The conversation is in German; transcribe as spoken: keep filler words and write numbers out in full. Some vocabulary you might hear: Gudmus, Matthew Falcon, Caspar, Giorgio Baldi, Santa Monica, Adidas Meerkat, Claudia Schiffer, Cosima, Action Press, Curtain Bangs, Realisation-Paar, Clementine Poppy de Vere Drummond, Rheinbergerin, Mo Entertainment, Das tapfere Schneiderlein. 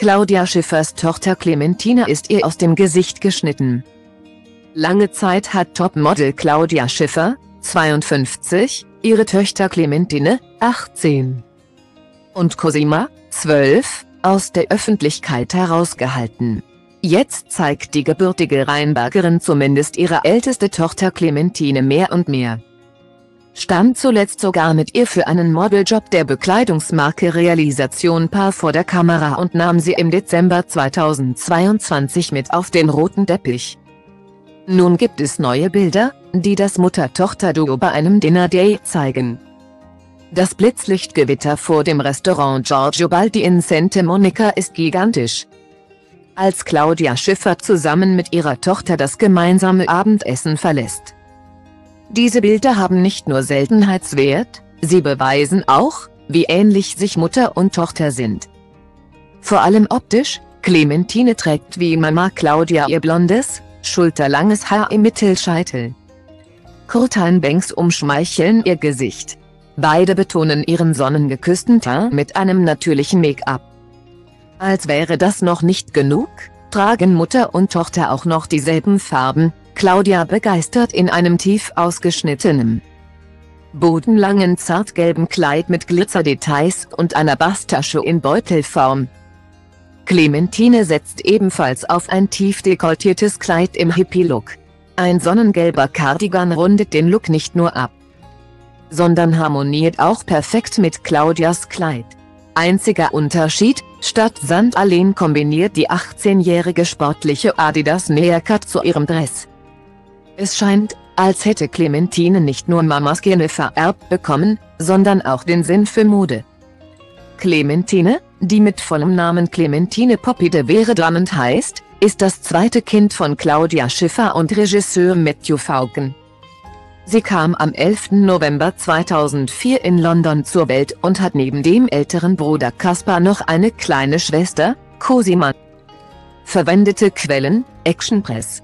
Claudia Schiffers Tochter Clementine ist ihr aus dem Gesicht geschnitten. Lange Zeit hat Topmodel Claudia Schiffer, zweiundfünfzig, ihre Töchter Clementine, achtzehn, und Cosima, zwölf, aus der Öffentlichkeit herausgehalten. Jetzt zeigt die gebürtige Rheinbergerin zumindest ihre älteste Tochter Clementine mehr und mehr. Stand zuletzt sogar mit ihr für einen Modeljob der Bekleidungsmarke Realisation-Paar vor der Kamera und nahm sie im Dezember zweitausendzweiundzwanzig mit auf den roten Teppich. Nun gibt es neue Bilder, die das Mutter-Tochter-Duo bei einem Dinner-Date zeigen. Das Blitzlichtgewitter vor dem Restaurant Giorgio Baldi in Santa Monica ist gigantisch. Als Claudia Schiffer zusammen mit ihrer Tochter das gemeinsame Abendessen verlässt. Diese Bilder haben nicht nur Seltenheitswert, sie beweisen auch, wie ähnlich sich Mutter und Tochter sind. Vor allem optisch: Clementine trägt wie Mama Claudia ihr blondes, schulterlanges Haar im Mittelscheitel. Curtain Bangs umschmeicheln ihr Gesicht. Beide betonen ihren sonnengeküssten Teint mit einem natürlichen Make-up. Als wäre das noch nicht genug, tragen Mutter und Tochter auch noch dieselben Farben. Claudia begeistert in einem tief ausgeschnittenen, bodenlangen zartgelben Kleid mit Glitzerdetails und einer Basttasche in Beutelform. Clementine setzt ebenfalls auf ein tief dekolletiertes Kleid im Hippie-Look. Ein sonnengelber Cardigan rundet den Look nicht nur ab, sondern harmoniert auch perfekt mit Claudias Kleid. Einziger Unterschied: statt Sandalen kombiniert die achtzehnjährige sportliche Adidas Meerkat zu ihrem Dress. Es scheint, als hätte Clementine nicht nur Mamas Gene vererbt bekommen, sondern auch den Sinn für Mode. Clementine, die mit vollem Namen Clementine Poppy de Vere Drummond heißt, ist das zweite Kind von Claudia Schiffer und Regisseur Matthew Falcon. Sie kam am elften November zweitausendvier in London zur Welt und hat neben dem älteren Bruder Caspar noch eine kleine Schwester, Cosima. Verwendete Quellen: Action Press.